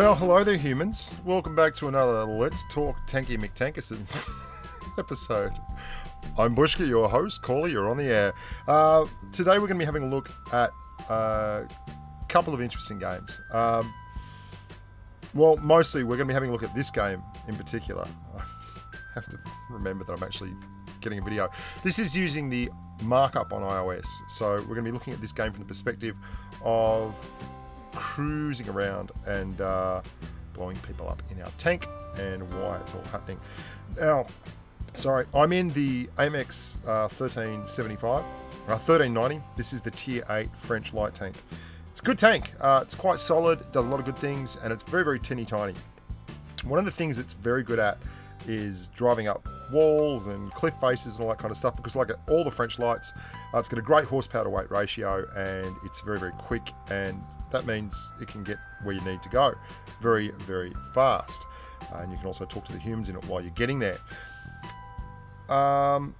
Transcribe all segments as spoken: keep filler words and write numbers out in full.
Well, hello there, humans. Welcome back to another Let's Talk Tanky McTankersons episode. I'm Bushka, your host. Callie, you're on the air. Uh, today we're going to be having a look at a uh, couple of interesting games. Um, well, mostly we're going to be having a look at this game in particular. I have to remember that I'm actually getting a video. This is using the markup on iOS. So we're going to be looking at this game from the perspective of cruising around and uh, blowing people up in our tank and why it's all happening. Now, sorry, I'm in the A M X uh, thirteen seventy-five, uh, thirteen ninety. This is the tier eight French light tank. It's a good tank. Uh, it's quite solid, does a lot of good things, and it's very, very teeny tiny. One of the things it's very good at is driving up walls and cliff faces and all that kind of stuff, because like all the French lights, uh, it's got a great horsepower to weight ratio, and it's very, very quick, and that means it can get where you need to go very, very fast. Uh, and you can also talk to the humans in it while you're getting there. Um,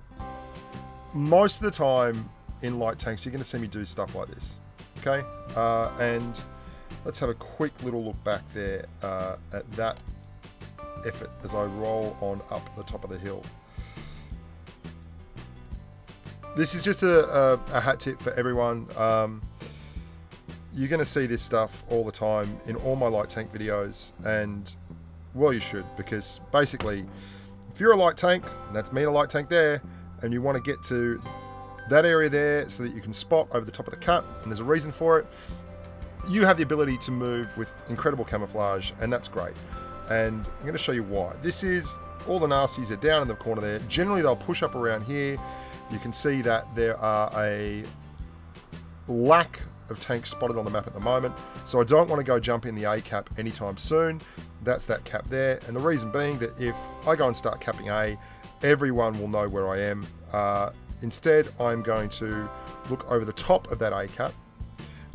most of the time in light tanks, you're going to see me do stuff like this. Okay. Uh, and let's have a quick little look back there uh, at that effort as I roll on up the top of the hill. This is just a, a, a hat tip for everyone. Um, You're going to see this stuff all the time in all my light tank videos, and well, you should, because basically if you're a light tank, and that's me in a light tank there, and you want to get to that area there so that you can spot over the top of the cut, and there's a reason for it, you have the ability to move with incredible camouflage, and that's great. And I'm going to show you why. This is, all the nasties are down in the corner there. Generally they'll push up around here. You can see that there are a lack of of tanks spotted on the map at the moment, so I don't want to go jump in the A cap anytime soon. That's that cap there, and the reason being that if I go and start capping A, everyone will know where I am. Uh, instead, I'm going to look over the top of that A cap,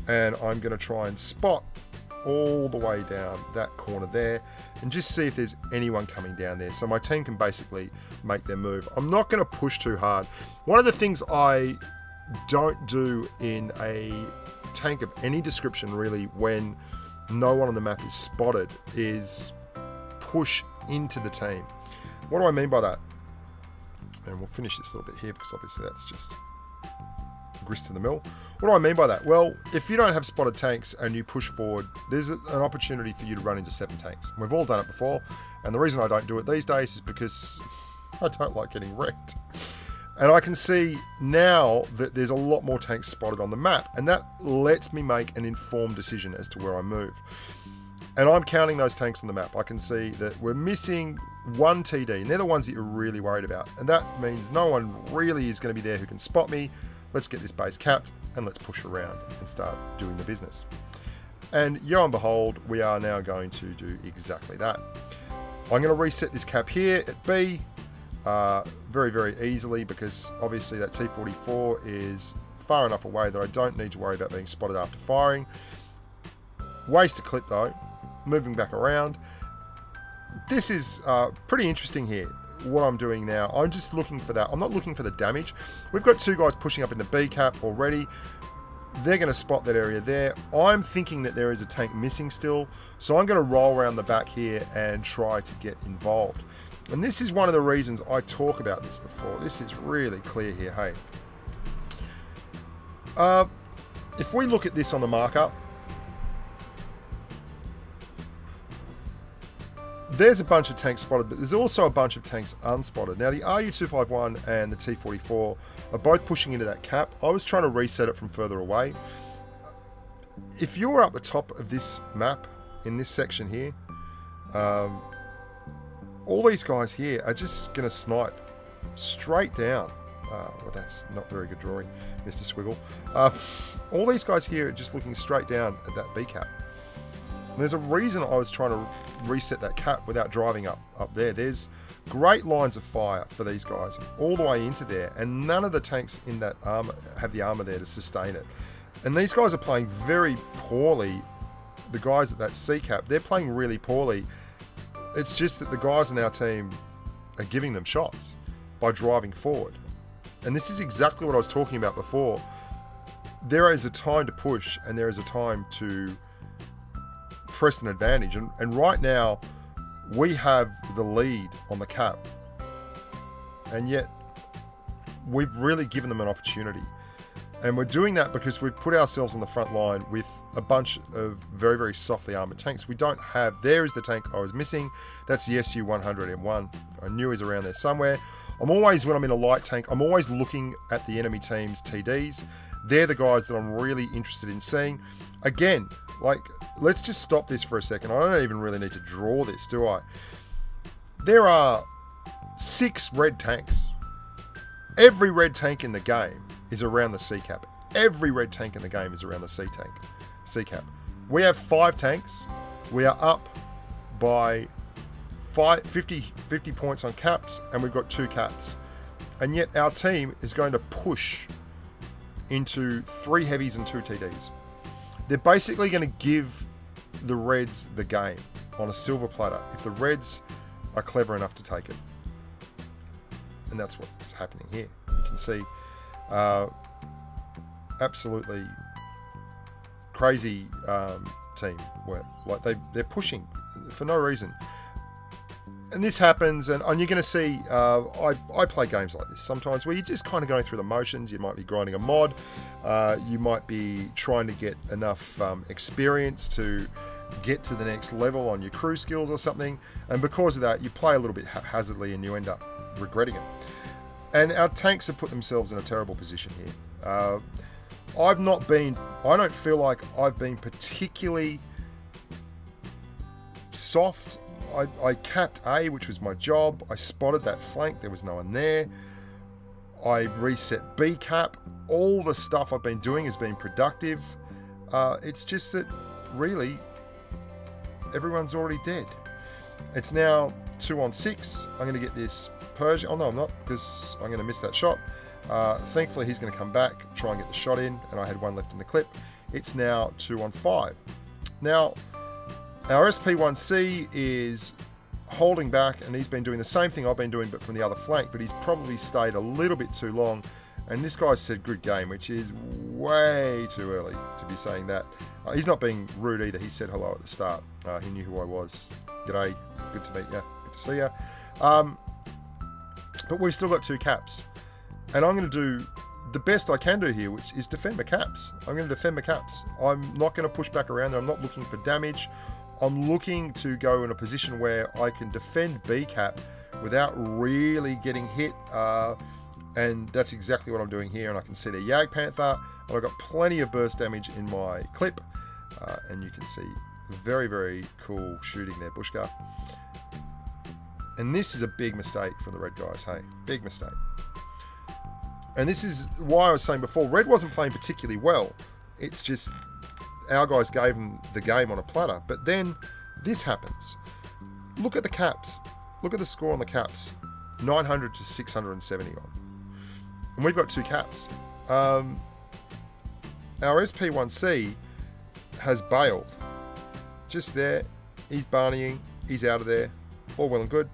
and I'm going to try and spot all the way down that corner there, and just see if there's anyone coming down there, so my team can basically make their move. I'm not going to push too hard. One of the things I don't do in a tank of any description really when no one on the map is spotted is push into the team. What do I mean by that? And we'll finish this little bit here because obviously that's just grist to the mill. What do I mean by that? Well, if you don't have spotted tanks and you push forward, there's an opportunity for you to run into seven tanks. We've all done it before, and the reason I don't do it these days is because I don't like getting wrecked. And I can see now that there's a lot more tanks spotted on the map, and that lets me make an informed decision as to where I move. And I'm counting those tanks on the map. I can see that we're missing one T D, and they're the ones that you're really worried about. And that means no one really is going to be there who can spot me. Let's get this base capped, and let's push around and start doing the business. And yo and behold, we are now going to do exactly that. I'm going to reset this cap here at B. Uh, very, very easily, because obviously that T forty-four is far enough away that I don't need to worry about being spotted after firing. Waste a clip though, moving back around. This is uh, pretty interesting here, what I'm doing now. I'm just looking for that. I'm not looking for the damage. We've got two guys pushing up into B cap already. They're going to spot that area there. I'm thinking that there is a tank missing still, so I'm going to roll around the back here and try to get involved. And this is one of the reasons I talk about this before. This is really clear here, hey. Uh, if we look at this on the markup, there's a bunch of tanks spotted, but there's also a bunch of tanks unspotted. Now the R U two fifty-one and the T forty-four are both pushing into that cap. I was trying to reset it from further away. If you're up the top of this map, in this section here, um, all these guys here are just going to snipe straight down. Uh, well, that's not very good drawing, Mister Squiggle. Uh, all these guys here are just looking straight down at that B cap. And there's a reason I was trying to reset that cap without driving up, up there. There's great lines of fire for these guys all the way into there, and none of the tanks in that armor have the armor there to sustain it. And these guys are playing very poorly. The guys at that C cap, they're playing really poorly. It's just that the guys on our team are giving them shots by driving forward. And this is exactly what I was talking about before. There is a time to push and there is a time to press an advantage. And, and right now, we have the lead on the cap. And yet, we've really given them an opportunity. And we're doing that because we've put ourselves on the front line with a bunch of very, very softly armoured tanks. We don't have... There is the tank I was missing. That's the S U one oh one. I knew he was around there somewhere. I'm always, when I'm in a light tank, I'm always looking at the enemy team's T Ds. They're the guys that I'm really interested in seeing. Again, like, let's just stop this for a second. I don't even really need to draw this, do I? There are six red tanks. Every red tank in the game is around the C cap. Every red tank in the game is around the C tank, C cap. We have five tanks. We are up by five, fifty, fifty points on caps, and we've got two caps. And yet our team is going to push into three heavies and two T Ds. They're basically going to give the Reds the game on a silver platter if the Reds are clever enough to take it. And that's what's happening here. You can see uh, absolutely crazy um, team work. Like they, they're pushing for no reason. And this happens, and, and you're going to see, uh, I, I play games like this sometimes where you're just kind of going through the motions. You might be grinding a mod. Uh, you might be trying to get enough um, experience to get to the next level on your crew skills or something. And because of that, you play a little bit haphazardly and you end up regretting it. And our tanks have put themselves in a terrible position here. Uh, I've not been, I don't feel like I've been particularly soft. I, I capped A, which was my job. I spotted that flank. There was no one there. I reset B cap. All the stuff I've been doing has been productive. Uh, it's just that, really, everyone's already dead. It's now two on six. I'm going to get this Persia. Oh, no, I'm not, because I'm going to miss that shot. Uh, thankfully, he's going to come back, try and get the shot in, and I had one left in the clip. It's now two on five. Now, our S P one C is holding back, and he's been doing the same thing I've been doing, but from the other flank, but he's probably stayed a little bit too long. And this guy said good game, which is way too early to be saying that. Uh, he's not being rude either. He said hello at the start. Uh, he knew who I was. G'day, good to meet you, good to see you. Um, but we've still got two caps. And I'm going to do the best I can do here, which is defend my caps. I'm going to defend my caps. I'm not going to push back around. I'm not looking for damage. I'm looking to go in a position where I can defend B cap without really getting hit, uh, and that's exactly what I'm doing here. And I can see the Jagdpanther, and I've got plenty of burst damage in my clip, uh, and you can see very, very cool shooting there, Bushka. And this is a big mistake for the Red guys, hey, big mistake. And this is why I was saying before, Red wasn't playing particularly well. It's just our guys gave them the game on a platter. But then this happens. Look at the caps. Look at the score on the caps. nine hundred to six hundred seventy on. And we've got two caps. Um, our S P one C has bailed. Just there. He's barneying. He's out of there. All well and good.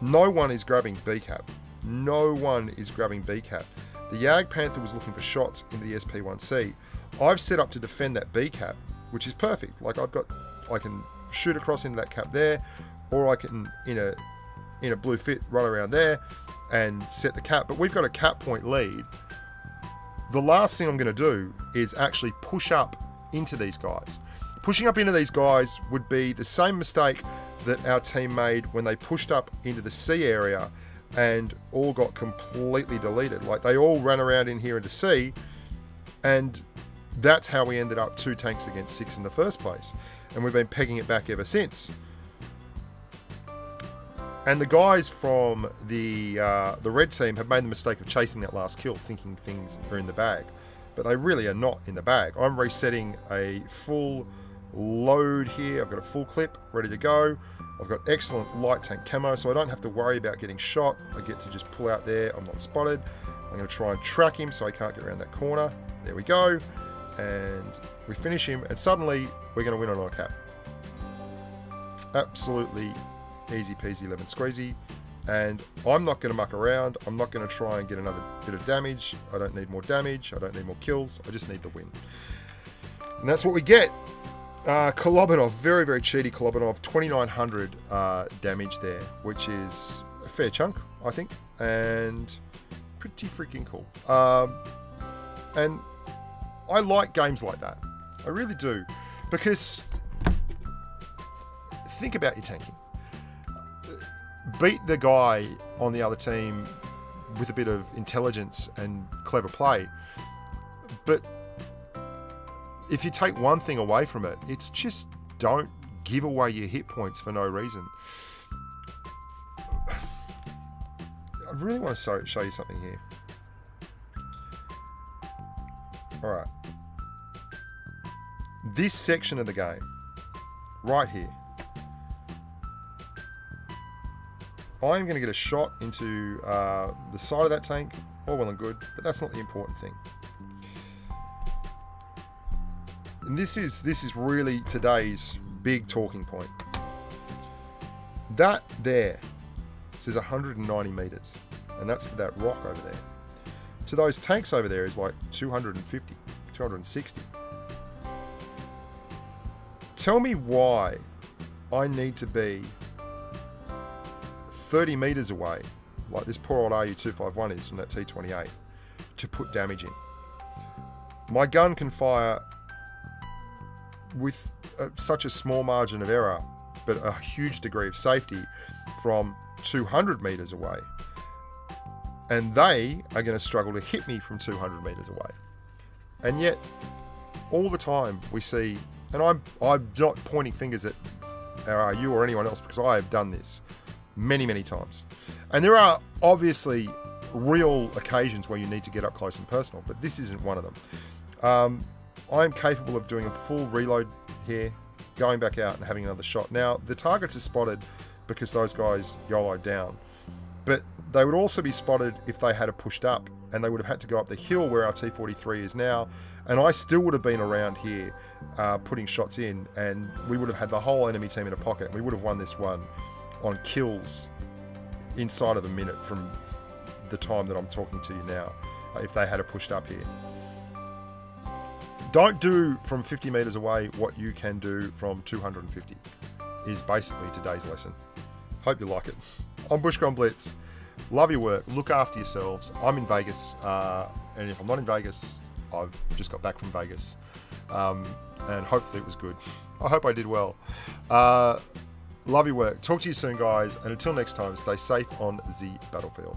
No one is grabbing B cap. No one is grabbing B cap. The Jagdpanther was looking for shots into the S P one C. I've set up to defend that B cap, which is perfect. Like I've got, I can shoot across into that cap there, or I can in a in a blue fit run around there and set the cap. But we've got a cap point lead. The last thing I'm going to do is actually push up into these guys. Pushing up into these guys would be the same mistake that our team made when they pushed up into the C area and all got completely deleted. Like they all ran around in here into C, and that's how we ended up two tanks against six in the first place. And we've been pegging it back ever since. And the guys from the uh, the red team have made the mistake of chasing that last kill, thinking things are in the bag. But they really are not in the bag. I'm resetting a full load here. I've got a full clip ready to go. I've got excellent light tank camo, so I don't have to worry about getting shot. I get to just pull out there. I'm not spotted. I'm going to try and track him so he can't get around that corner. There we go. And we finish him, and suddenly we're going to win on our cap. Absolutely easy peasy lemon squeezy. And I'm not going to muck around. I'm not going to try and get another bit of damage. I don't need more damage. I don't need more kills. I just need the win. And that's what we get. Uh, Kolobodanov, very, very cheaty Kolobodanov, twenty-nine hundred uh, damage there, which is a fair chunk, I think, and pretty freaking cool. Um, and I like games like that. I really do, because think about your tanking. Beat the guy on the other team with a bit of intelligence and clever play, but if you take one thing away from it, it's just don't give away your hit points for no reason. I really want to show you something here. All right. This section of the game, right here, I'm going to get a shot into uh, the side of that tank. All well and good, but that's not the important thing. And this is this is really today's big talking point. That there says one hundred ninety meters, and that's that rock over there. To those tanks over there is like two hundred fifty, two hundred sixty. Tell me why I need to be thirty meters away, like this poor old R U two fifty-one is from that T twenty-eight, to put damage in. My gun can fire with uh, such a small margin of error, but a huge degree of safety from two hundred meters away. And they are going to struggle to hit me from two hundred meters away. And yet, all the time we see, and I'm, I'm not pointing fingers at our R U or anyone else, because I have done this many, many times. And there are obviously real occasions where you need to get up close and personal, but this isn't one of them. Um, I'm capable of doing a full reload here, going back out and having another shot. Now, the targets are spotted because those guys YOLO down, but they would also be spotted if they had a pushed up, and they would have had to go up the hill where our T forty-three is now, and I still would have been around here uh, putting shots in, and we would have had the whole enemy team in a pocket, and we would have won this one on kills inside of a minute from the time that I'm talking to you now, uh, if they had a pushed up here. Don't do from fifty meters away what you can do from two hundred fifty, is basically today's lesson. Hope you like it. I'm Bushka On Blitz. Love your work. Look after yourselves. I'm in Vegas, uh, and if I'm not in Vegas, I've just got back from Vegas, um, and hopefully it was good. I hope I did well. Uh, love your work. Talk to you soon, guys, and until next time, stay safe on the battlefield.